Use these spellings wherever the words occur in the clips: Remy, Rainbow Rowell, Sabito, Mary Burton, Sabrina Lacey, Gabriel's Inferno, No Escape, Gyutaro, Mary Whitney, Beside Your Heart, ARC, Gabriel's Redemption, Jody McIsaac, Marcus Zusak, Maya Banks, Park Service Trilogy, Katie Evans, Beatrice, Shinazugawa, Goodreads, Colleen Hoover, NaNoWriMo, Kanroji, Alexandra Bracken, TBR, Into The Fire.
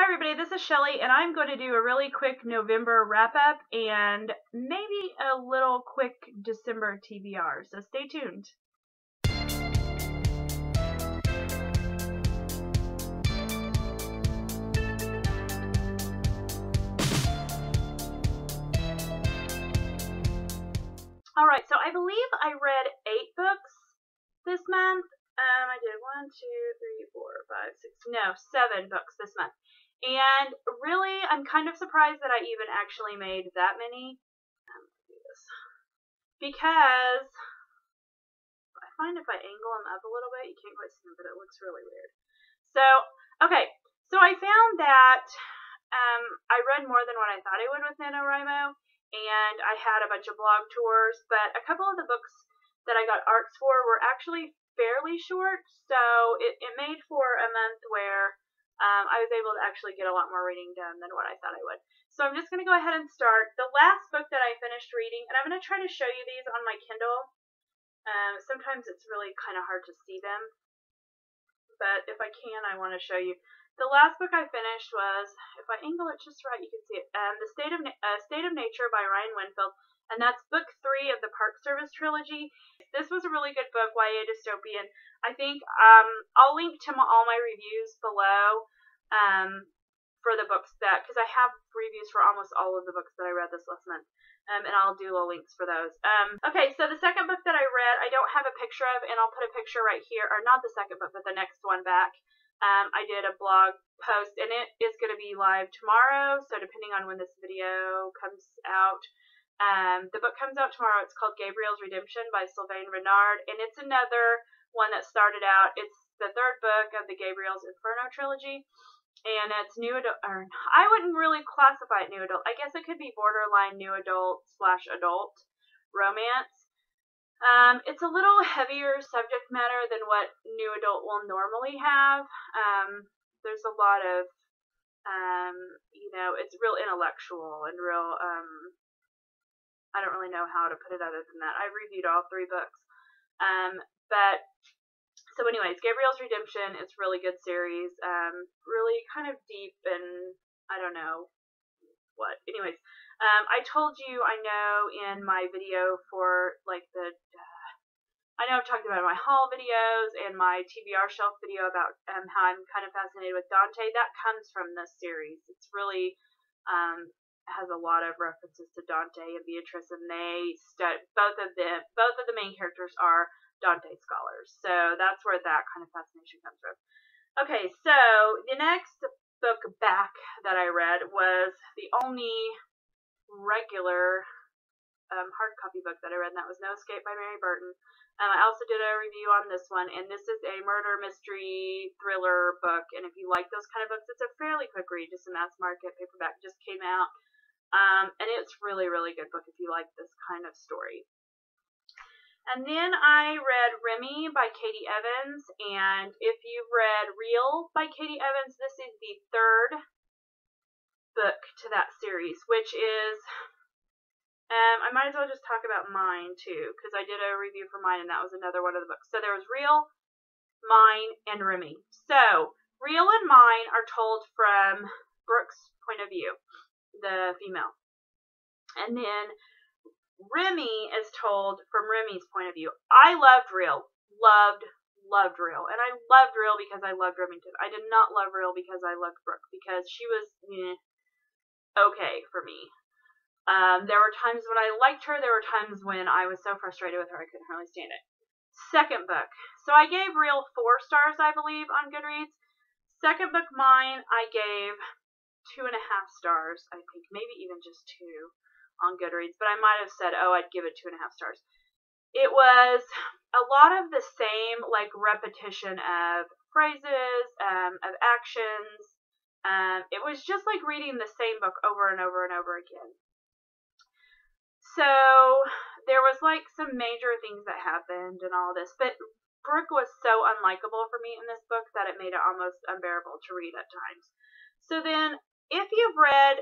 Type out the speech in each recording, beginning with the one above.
Hi everybody, this is Shelley, and I'm going to do a really quick November wrap-up and maybe a little quick December TBR, so stay tuned. Alright, so I believe I read 8 books this month. I did 7 books this month. And really, I'm kind of surprised that I even actually made that many. I'm going to do this. Because I find if I angle them up a little bit, you can't quite see them, but it looks really weird. So, okay. So I found that I read more than what I thought I would with NaNoWriMo. And I had a bunch of blog tours. But a couple of the books that I got ARCs for were actually fairly short. So it made for a month where I was able to actually get a lot more reading done than what I thought I would. So I'm just going to go ahead and start. The last book that I finished reading, and I'm going to try to show you these on my Kindle. Sometimes it's really kind of hard to see them. But if I can, I want to show you. The last book I finished was, if I angle it just right, you can see it, The State of Nature by Ryan Winfield. And that's book 3 of the Park Service Trilogy. This was a really good book, YA dystopian. I think I'll link to all my reviews below for the books that, because I have reviews for almost all of the books that I read this last month, and I'll do the links for those. Okay, so the second book that I read, I don't have a picture of, and I'll put a picture right here, or not the second book, but the next one back. I did a blog post, and it is going to be live tomorrow, so depending on when this video comes out. The book comes out tomorrow. It's called Gabriel's Redemption by Sylvain Renard, and it's another one that started out. It's the third book of the Gabriel's Inferno trilogy, and it's new adult. Or I wouldn't really classify it new adult. I guess it could be borderline new adult / adult romance. It's a little heavier subject matter than what new adult will normally have. There's a lot of, it's real intellectual and real. I don't really know how to put it other than that. I've reviewed all 3 books. So anyways, Gabriel's Redemption, it's a really good series. Really kind of deep and I don't know what. Anyways, I told you, I know in my video for like the, I know I've talked about my haul videos and my TBR shelf video about how I'm kind of fascinated with Dante. That comes from this series. It's really, has a lot of references to Dante and Beatrice, and they both of the main characters are Dante scholars, so that's where that kind of fascination comes from. Okay, so the next book back that I read was the only regular hard copy book that I read, and that was No Escape by Mary Burton. I also did a review on this one, and this is a murder mystery thriller book, and if you like those kind of books, it's a fairly quick read, just a mass market paperback, just came out. And it's really, really good book if you like this kind of story. And then I read Remy by Katie Evans, and if you've read Real by Katie Evans, this is the third book to that series, which is, I might as well just talk about Mine too, because I did a review for Mine, and that was another one of the books. So there was Real, Mine, and Remy. So Real and Mine are told from Brooke's point of view, the female. And then Remy is told from Remy's point of view. I loved Real. Loved Real. And I loved Real because I loved Remington. I did not love Real because I loved Brooke, because she was okay for me. There were times when I liked her. There were times when I was so frustrated with her I couldn't hardly stand it. Second book. So I gave Real 4 stars, I believe, on Goodreads. Second book, Mine, I gave 2.5 stars, I think, maybe even just 2 on Goodreads, but I might have said, oh, I'd give it 2.5 stars. It was a lot of the same, like, repetition of phrases, of actions. It was just like reading the same book over and over and over again. So there was, like, some major things that happened and all this, but Brooke was so unlikable for me in this book that it made it almost unbearable to read at times. So then, if you've read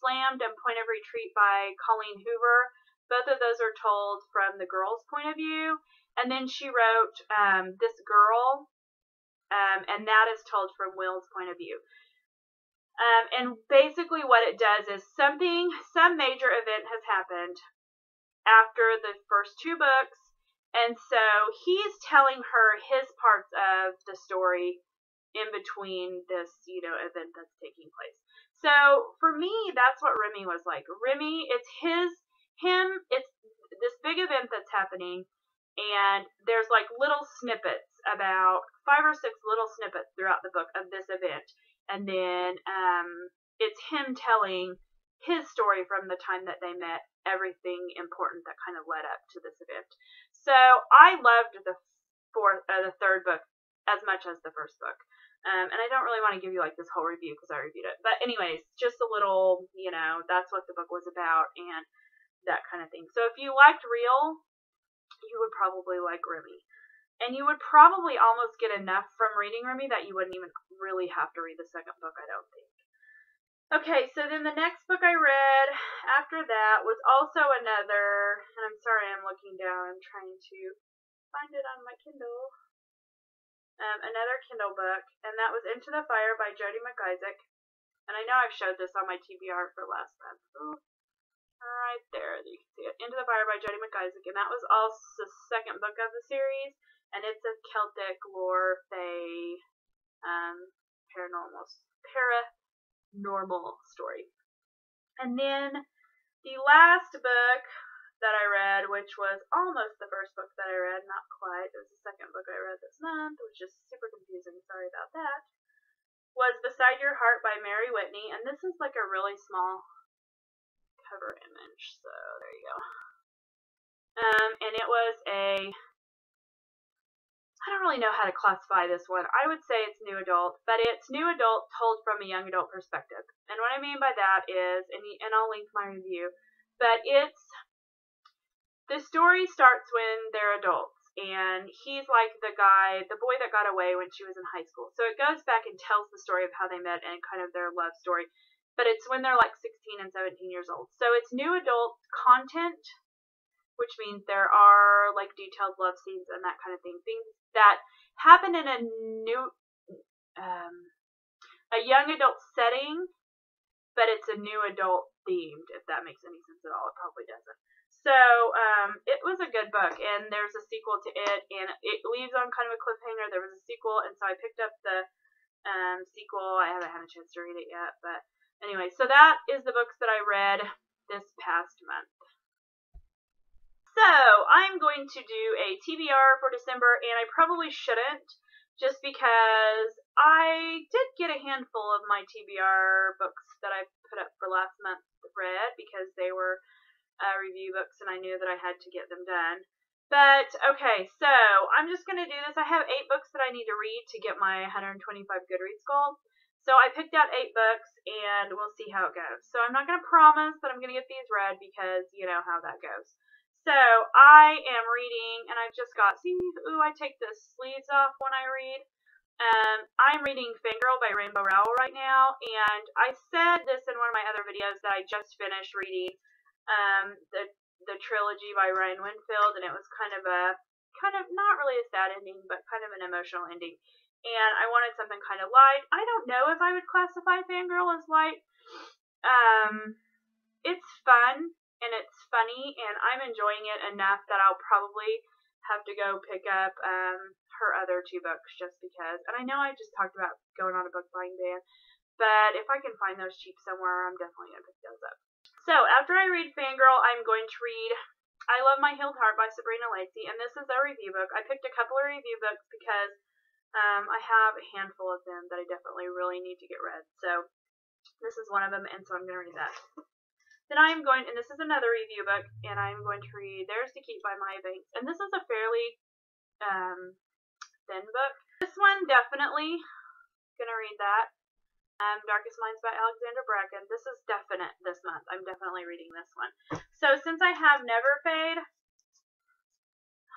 Slammed and Point of Retreat by Colleen Hoover, both of those are told from the girl's point of view. And then she wrote This Girl, and that is told from Will's point of view. And basically what it does is some major event has happened after the first two books. And so he's telling her his parts of the story in between this, event that's taking place. So for me, that's what Remy was like. Remy, it's this big event that's happening. And there's like little snippets, about 5 or 6 little snippets throughout the book of this event. And then it's him telling his story from the time that they met, everything important that kind of led up to this event. So I loved the third book as much as the first book. And I don't really want to give you like this whole review because I reviewed it. But anyways, just a little, that's what the book was about and that kind of thing. So if you liked Real, you would probably like Remy. And you would probably almost get enough from reading Remy that you wouldn't even really have to read the second book, I don't think. Okay, so then the next book I read after that was also another, and I'm sorry I'm looking down, I'm trying to find it on my Kindle. Another Kindle book, and that was Into the Fire by Jody McIsaac. And I know I've showed this on my TBR for last month. Ooh. Right there, you can see it. Into the Fire by Jody McIsaac, and that was also the second book of the series, and it's a Celtic lore, fae, paranormal story. And then the last book that I read, which was almost the first book that I read, not quite, it was the second book I read this month, which is super confusing, sorry about that, was Beside Your Heart by Mary Whitney, and this is like a really small cover image, so there you go. And it was I don't really know how to classify this one. I would say it's new adult, but it's new adult told from a young adult perspective. And what I mean by that is, and I'll link my review, but it's, the story starts when they're adults, and he's like the boy that got away when she was in high school. So it goes back and tells the story of how they met and kind of their love story. But it's when they're like 16 and 17 years old. So it's new adult content, which means there are like detailed love scenes and that kind of thing. Things that happen in a young adult setting, but it's a new adult themed, if that makes any sense at all. It probably doesn't. So it was a good book, and there's a sequel to it, and it leaves on kind of a cliffhanger. There was a sequel, and so I picked up the sequel. I haven't had a chance to read it yet, but anyway, so that is the books that I read this past month. So, I'm going to do a TBR for December, and I probably shouldn't, just because I did get a handful of my TBR books that I put up for last month read, because they were review books, and I knew that I had to get them done. But, okay, so I'm just going to do this. I have 8 books that I need to read to get my 125 Goodreads goal. So I picked out 8 books, and we'll see how it goes. So I'm not going to promise that I'm going to get these read because you know how that goes. So I am reading, and I've just got, see, ooh, I take the sleeves off when I read. I'm reading Fangirl by Rainbow Rowell right now, and I said this in one of my other videos that I just finished reading the trilogy by Ryan Winfield, and it was kind of not really a sad ending, but kind of an emotional ending. And I wanted something kind of light. I don't know if I would classify Fangirl as light. It's fun, and it's funny, and I'm enjoying it enough that I'll probably have to go pick up her other 2 books just because. And I know I just talked about going on a book buying ban, but if I can find those cheap somewhere, I'm definitely going to pick those up. So after I read Fangirl, I'm going to read I Love My Healed Heart by Sabrina Lacey, and this is a review book. I picked a couple of review books because I have a handful of them that I definitely really need to get read. So this is one of them, and so I'm going to read that. Then I am going, and this is another review book, and I am going to read Theirs to Keep by Maya Banks. And this is a fairly thin book. This one, definitely going to read that. Darkest Minds by Alexandra Bracken. This is definite this month. I'm definitely reading this one. So since I have Never Fade,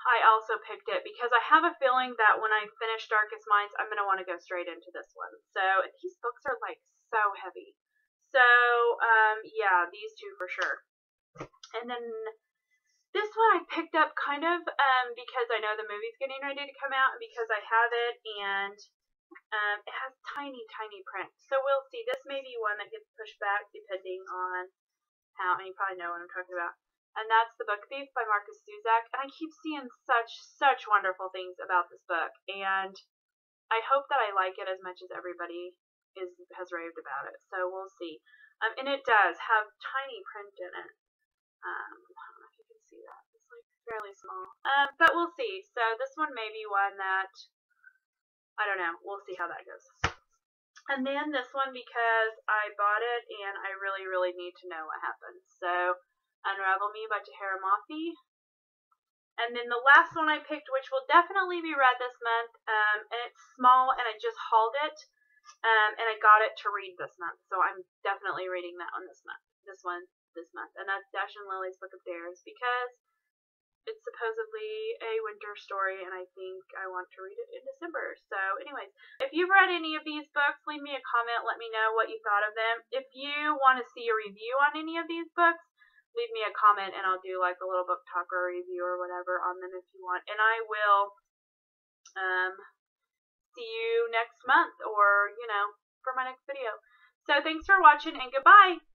I also picked it because I have a feeling that when I finish Darkest Minds, I'm going to want to go straight into this one. So these books are like so heavy. So yeah, these 2 for sure. And then this one I picked up kind of because I know the movie's getting ready to come out and because I have it and It has tiny, tiny print. So we'll see. This may be one that gets pushed back depending on how, and you probably know what I'm talking about. And that's The Book Thief by Marcus Zusak. And I keep seeing such wonderful things about this book. And I hope that I like it as much as everybody has raved about it. So we'll see. And it does have tiny print in it. I don't know if you can see that. It's like fairly small. But we'll see. So this one may be one that, I don't know. We'll see how that goes. And then this one, because I bought it and I really, really need to know what happens. So, Unravel Me by Tahereh Mafi. And then the last one I picked, which will definitely be read this month, and it's small and I just hauled it, and I got it to read this month. So I'm definitely reading that one this month. And that's Dash and Lily's Book of Dares, because it's supposedly a winter story, and I think I want to read it in December. So, anyways, if you've read any of these books, leave me a comment. Let me know what you thought of them. If you want to see a review on any of these books, leave me a comment, and I'll do like a little book talk or review or whatever on them if you want. And I will see you next month, or, you know, for my next video. So, thanks for watching, and goodbye!